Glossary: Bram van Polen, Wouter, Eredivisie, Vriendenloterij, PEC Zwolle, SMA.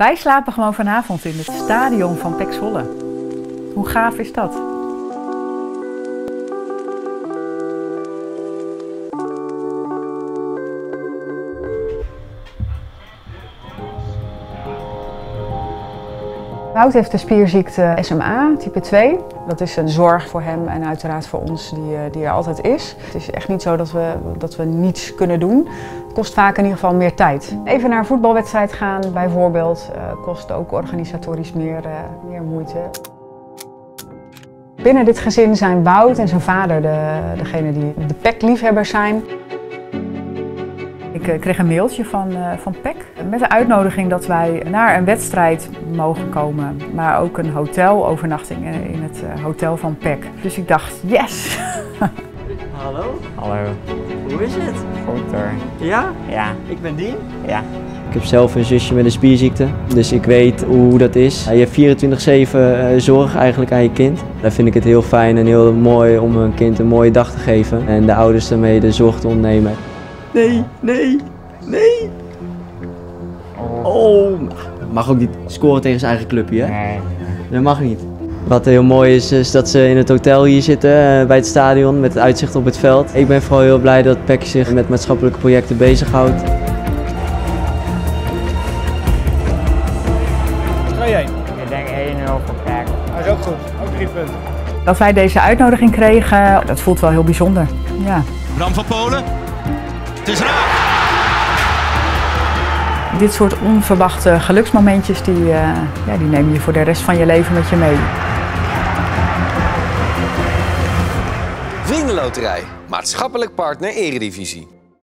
Wij slapen gewoon vanavond in het stadion van PEC Zwolle. Hoe gaaf is dat? Wouter heeft de spierziekte SMA, type 2. Dat is een zorg voor hem en uiteraard voor ons die er altijd is. Het is echt niet zo dat we niets kunnen doen. Het kost vaak in ieder geval meer tijd. Even naar een voetbalwedstrijd gaan bijvoorbeeld kost ook organisatorisch meer moeite. Binnen dit gezin zijn Wout en zijn vader degene die de PEC-liefhebbers zijn. Ik kreeg een mailtje van PEC met de uitnodiging dat wij naar een wedstrijd mogen komen, maar ook een hotelovernachting in het hotel van PEC. Dus ik dacht, yes! Hallo? Hallo. Hoe is het? Goed hoor. Ja? Ja. Ik ben Dien. Ja. Ik heb zelf een zusje met een spierziekte, dus ik weet hoe dat is. Je hebt 24/7 zorg eigenlijk aan je kind. Daar vind ik het heel fijn en heel mooi om een kind een mooie dag te geven en de ouders daarmee de zorg te ontnemen. Nee, nee, nee. Oh, mag ook niet scoren tegen zijn eigen clubje, hè? Nee. Dat mag niet. Wat heel mooi is dat ze in het hotel hier zitten, bij het stadion, met het uitzicht op het veld. Ik ben vooral heel blij dat PEC zich met maatschappelijke projecten bezighoudt. 2-1. Ik denk 1-0 voor PEC. Dat is ook goed, ook 3 punten. Dat wij deze uitnodiging kregen, dat voelt wel heel bijzonder. Ja. Bram van Polen. Het is raak! Dit soort onverwachte geluksmomentjes die neem je voor de rest van je leven met je mee. Vriendenloterij, maatschappelijk partner Eredivisie.